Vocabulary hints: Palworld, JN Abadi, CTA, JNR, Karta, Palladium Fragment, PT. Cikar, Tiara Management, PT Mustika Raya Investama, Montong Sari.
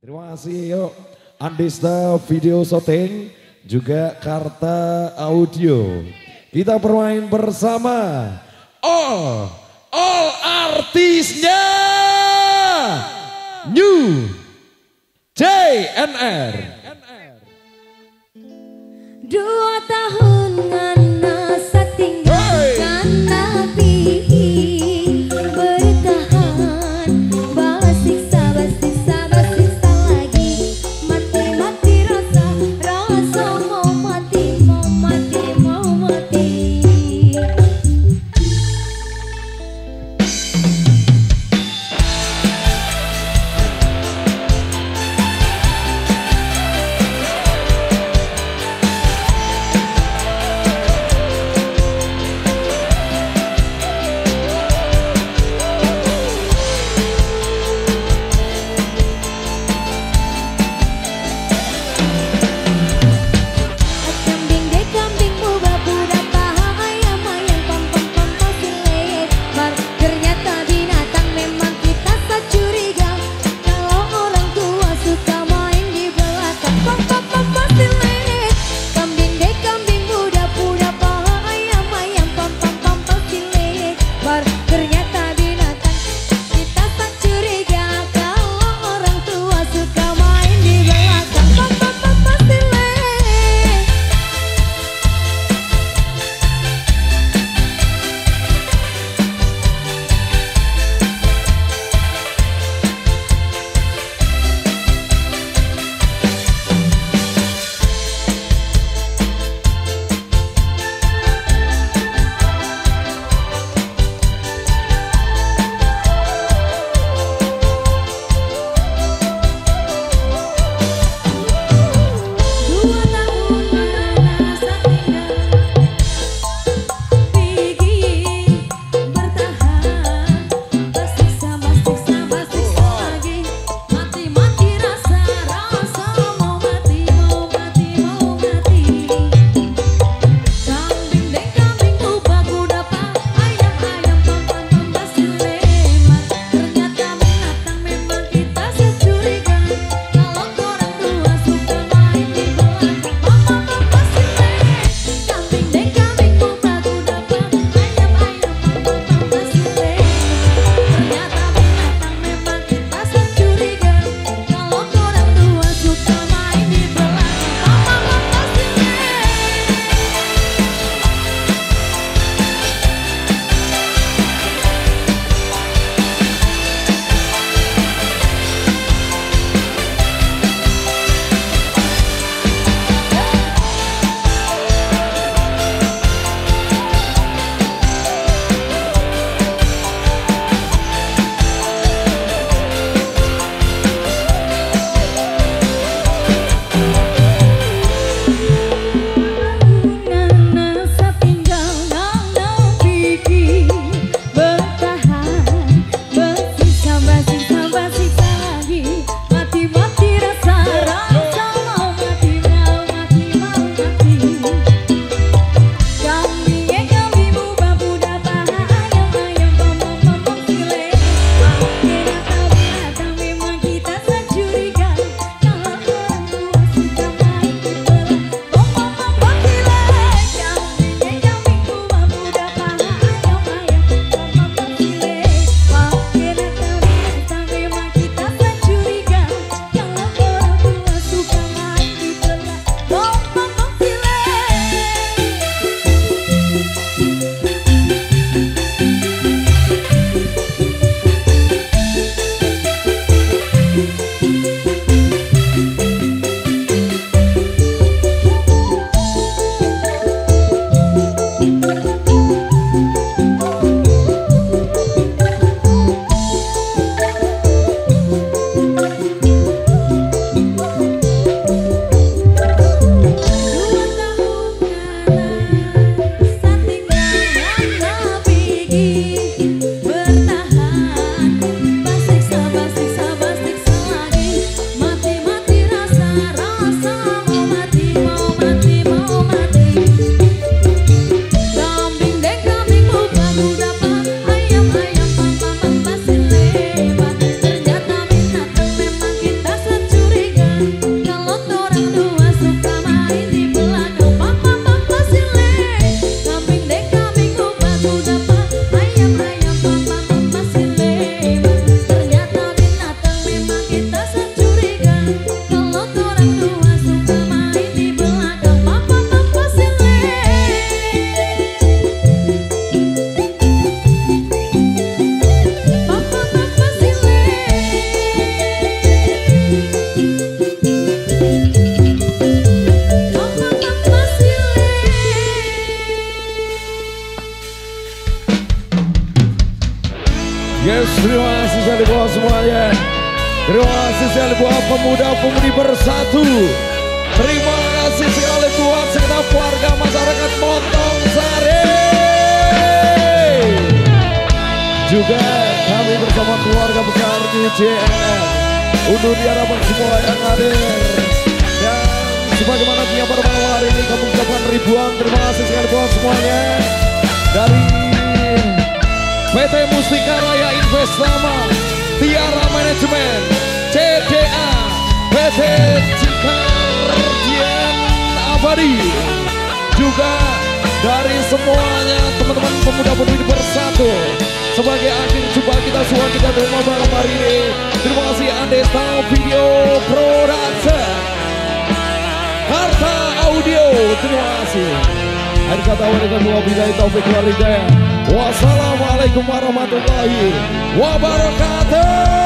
Terima kasih yuk Andesta Video Shooting juga Karta Audio. Kita bermain bersama all artisnya New JNR. 2 tahun masa tinggalkan tapi bertahan balas siksa lagi mati rasa mau mati. sekali buat pemuda-pemudi bersatu. Terima kasih sekali buat segenap warga masyarakat Montong Sari. Juga kami bersama keluarga besar di JNR untuk diharapkan semua yang hadir. Dan sebagaimana penyabar malam hari ini kami ucapkan ribuan terima kasih sekali buat semuanya. Dari PT Mustika Raya Investama, Tiara Management, CTA, PT. Cikar, JN Abadi. Juga dari semuanya teman-teman pemuda-pemudi bersatu. Sebagai akhir jumpa kita semua kita dalam malam hari ini. Terima kasih Andesta Video Pro Alas Karta Audio. Terima kasih. Akhir kata warisan wa billahi taufik wal hidayah. Wassalamualaikum warahmatullahi wabarakatuh.